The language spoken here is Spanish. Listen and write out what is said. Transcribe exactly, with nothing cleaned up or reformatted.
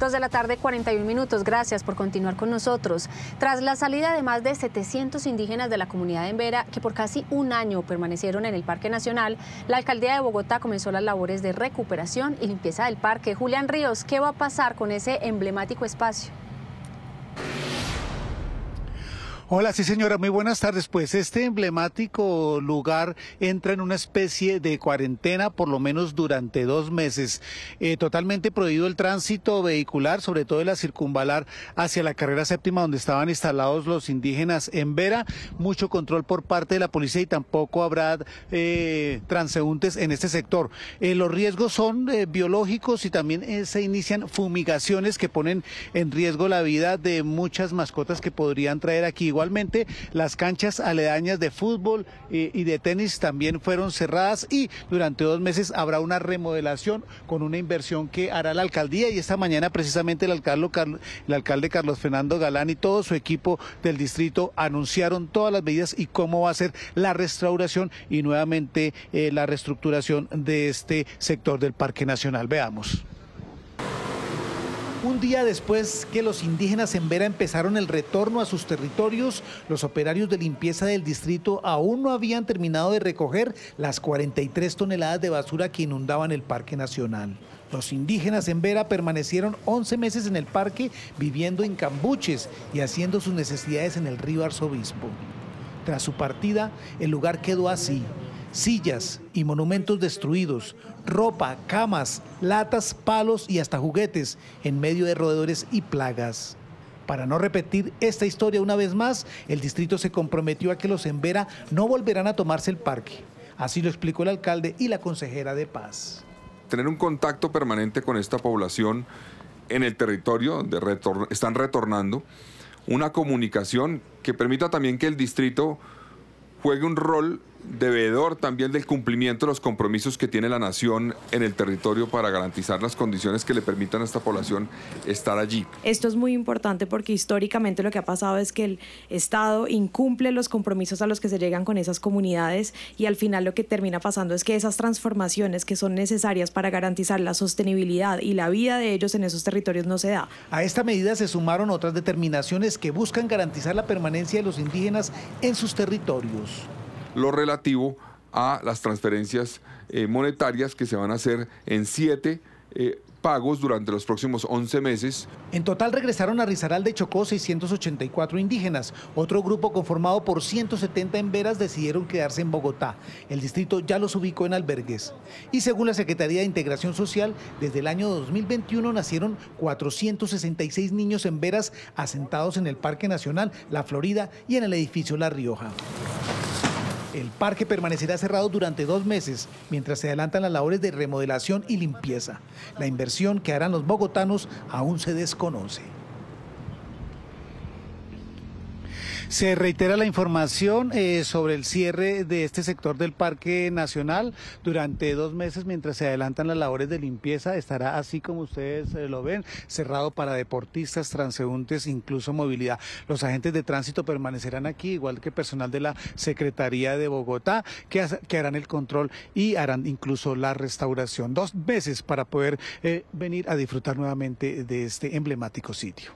dos de la tarde, cuarenta y un minutos. Gracias por continuar con nosotros. Tras la salida de más de setecientos indígenas de la comunidad de Embera, que por casi un año permanecieron en el Parque Nacional, la Alcaldía de Bogotá comenzó las labores de recuperación y limpieza del parque. Julián Ríos, ¿qué va a pasar con ese emblemático espacio? Hola, sí señora, muy buenas tardes. Pues este emblemático lugar entra en una especie de cuarentena por lo menos durante dos meses. Eh, totalmente prohibido el tránsito vehicular, sobre todo de la circunvalar hacia la carrera séptima donde estaban instalados los indígenas en Embera. Mucho control por parte de la policía y tampoco habrá eh, transeúntes en este sector. Eh, los riesgos son eh, biológicos y también eh, se inician fumigaciones que ponen en riesgo la vida de muchas mascotas que podrían traer aquí. Igualmente, las canchas aledañas de fútbol eh, y de tenis también fueron cerradas y durante dos meses habrá una remodelación con una inversión que hará la alcaldía, y esta mañana precisamente el alcalde, el alcalde Carlos Fernando Galán y todo su equipo del distrito anunciaron todas las medidas y cómo va a ser la restauración y nuevamente eh, la reestructuración de este sector del Parque Nacional. Veamos. Un día después que los indígenas en Embera empezaron el retorno a sus territorios, los operarios de limpieza del distrito aún no habían terminado de recoger las cuarenta y tres toneladas de basura que inundaban el Parque Nacional. Los indígenas en Embera permanecieron once meses en el parque viviendo en cambuches y haciendo sus necesidades en el río Arzobispo. Tras su partida, el lugar quedó así: sillas y monumentos destruidos, ropa, camas, latas, palos y hasta juguetes en medio de roedores y plagas. Para no repetir esta historia una vez más, el distrito se comprometió a que los Embera no volverán a tomarse el parque. Así lo explicó el alcalde y la consejera de Paz. Tener un contacto permanente con esta población en el territorio donde retor- están retornando, una comunicación que permita también que el distrito juegue un rol devedor también del cumplimiento de los compromisos que tiene la nación en el territorio para garantizar las condiciones que le permitan a esta población estar allí. Esto es muy importante porque históricamente lo que ha pasado es que el Estado incumple los compromisos a los que se llegan con esas comunidades y al final lo que termina pasando es que esas transformaciones que son necesarias para garantizar la sostenibilidad y la vida de ellos en esos territorios no se da. A esta medida se sumaron otras determinaciones que buscan garantizar la permanencia de los indígenas en sus territorios. Lo relativo a las transferencias eh, monetarias que se van a hacer en siete eh, pagos durante los próximos once meses. En total regresaron a Risaralda y Chocó seiscientos ochenta y cuatro indígenas. Otro grupo conformado por ciento setenta emberas decidieron quedarse en Bogotá. El distrito ya los ubicó en albergues. Y según la Secretaría de Integración Social, desde el año dos mil veintiuno nacieron cuatrocientos sesenta y seis niños emberas asentados en el Parque Nacional La Florida y en el edificio La Rioja. El parque permanecerá cerrado durante dos meses, mientras se adelantan las labores de remodelación y limpieza. La inversión que harán los bogotanos aún se desconoce. Se reitera la información eh, sobre el cierre de este sector del Parque Nacional durante dos meses mientras se adelantan las labores de limpieza. Estará así como ustedes eh, lo ven, cerrado para deportistas, transeúntes, incluso movilidad. Los agentes de tránsito permanecerán aquí, igual que personal de la Secretaría de Bogotá, que, que harán el control y harán incluso la restauración. Dos meses para poder eh, venir a disfrutar nuevamente de este emblemático sitio.